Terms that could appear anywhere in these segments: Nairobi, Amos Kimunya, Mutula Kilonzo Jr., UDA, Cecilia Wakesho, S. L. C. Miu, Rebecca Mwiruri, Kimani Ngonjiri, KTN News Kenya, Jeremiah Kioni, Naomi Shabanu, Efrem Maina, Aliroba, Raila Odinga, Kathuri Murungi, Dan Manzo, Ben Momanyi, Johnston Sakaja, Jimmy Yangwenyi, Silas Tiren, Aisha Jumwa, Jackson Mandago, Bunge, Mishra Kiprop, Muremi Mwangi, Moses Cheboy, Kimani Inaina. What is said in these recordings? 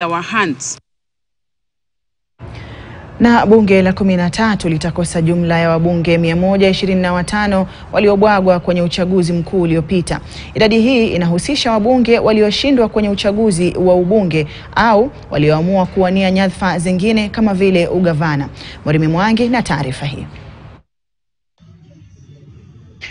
our hands. Na bunge la 13 litakosa jumla ya wabunge 125 waliobwagwa kwenye uchaguzi mkuu uliopita. Idadi hii inahusisha wabunge walioshindwa kwenye uchaguzi wa ubunge au walioamua kuwania nyadhifa zingine kama vile ugavana. Muremi Mwangi na taarifa hii.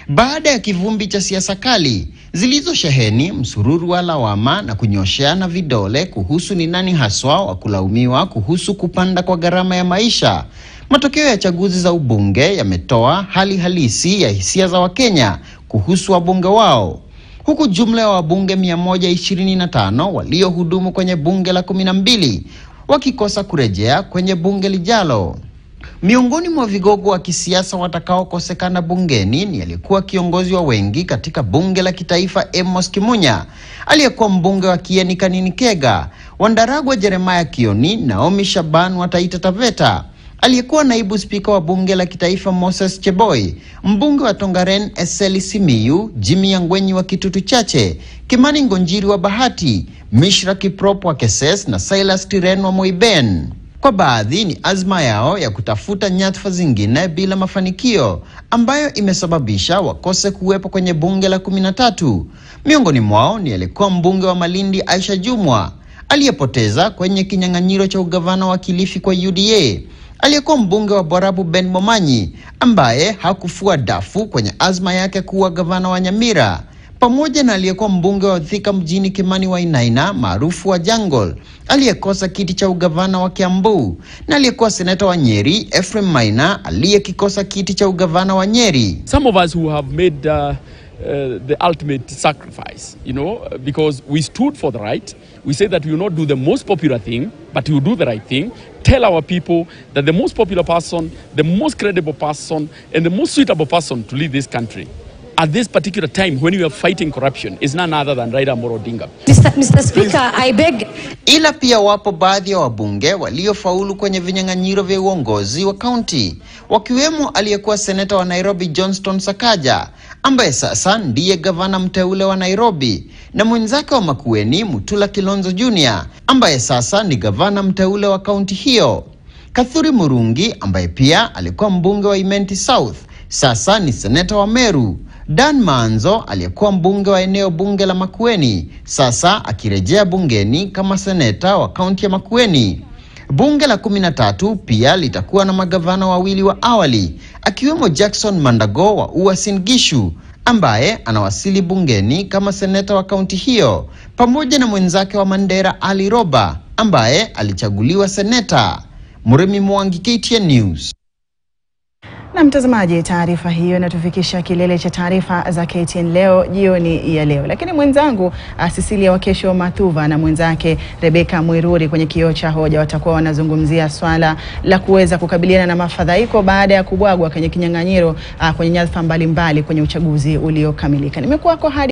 Baada ya kivumbi cha siasa kali zilizosheheni msururu wa lawama na kunyosheana vidole kuhusu ni nani haswa wa kulaumiwa kuhusu kupanda kwa gharama ya maisha, matokeo ya chaguzi za ubunge yametoa hali halisi ya hisia za Wakenya kuhusu wabunge wao, huku jumla ya wabunge 125 waliohudumu kwenye bunge la 12 wakikosa kurejea kwenye bunge lijalo. Miongoni mwa vigogo wa kisiasa watakaokosekana bungeni ni aliyekuwa kiongozi wa wengi katika bunge la kitaifa Amos Kimunya, aliyekuwa mbunge wa Kieni Kaninikega, Wandaragwa Jeremiah Kioni, Naomi Shabanu wa Taita Taveta, aliyekuwa naibu spika wa bunge la kitaifa Moses Cheboy, mbunge wa Tongaren S. L. C. Miu, Jimmy Yangwenyi wa Kitutu Chache, Kimani Ngonjiri wa Bahati, Mishra Kiprop wa Keses na Silas Tiren wa Moiben. Kwa baadhi ni azma yao ya kutafuta nyadhifa zingine bila mafanikio ambayo imesababisha wakose kuwepo kwenye bunge la 13. Miongoni mwao ni alikuwa mbunge wa Malindi Aisha Jumwa, aliyepoteza kwenye kinyang'anyiro cha ugavana wa Kilifi kwa UDA, aliyekuwa mbunge wa Borabu Ben Momanyi ambaye hakufua dafu kwenye azma yake kuwa gavana wa Nyamira, pamoja na aliyekuwa mbunge wa Thika mjini Kimani wa Inaina maarufu wa Jungle, aliyekosa kiti cha ugavana wa Kiambu, na aliyekuwa seneta wa Nyeri Efrem Maina aliyekikosa kiti cha ugavana wa Nyeri. Some of us who have made the ultimate sacrifice, you know, because we stood for the right. We said that we will not do the most popular thing, but we will do the right thing. Tell our people that the most popular person, the most credible person, and the most suitable person to lead this country at this particular time when we are fighting corruption is none other than Raila Odinga. Mr. Speaker, I beg. Ila pia wapo baadhi ya wabunge waliofaulu kwenye vinyang'anyiro vya uongozi wa county, wakiwemo aliyekuwa seneta wa Nairobi Johnston Sakaja, ambaye sasa ndiye gavana mteule wa Nairobi, na mwenzake wa Makueni Mutula Kilonzo Jr., ambaye sasa ni gavana mteule wa county hiyo. Kathuri Murungi, ambaye pia alikuwa mbunge wa Imenti South, sasa ni seneta wa Meru. Dan Manzo, aliyekuwa mbunge wa eneo bunge la Makueni, sasa akirejea bungeni kama seneta wa kaunti ya Makueni. Bunge la 13 pia litakuwa na magavana wawili wa awali, akiwemo Jackson Mandago wa Uasin Gishu, ambaye anawasili bungeni kama seneta wa kaunti hiyo, pamoja na mwenzake wa Mandera Aliroba, ambaye alichaguliwa seneta. Muremi Mwangi, KTN News. Na mtazamaji, taarifa hiyo inatufikisha kilele cha taarifa za KTN leo jioni ya leo. Lakini mwenzangu Cecilia Wakesho Matuva na mwenzake Rebecca Mwiruri kwenye kio cha hoja watakuwa wanazungumzia swala la kuweza kukabiliana na mafadhaiko baada ya kubwagwa kwenye kinyang'anyiro kwenye nyadhifa mbalimbali kwenye uchaguzi uliokamilika. Nimekuwa kwa hadi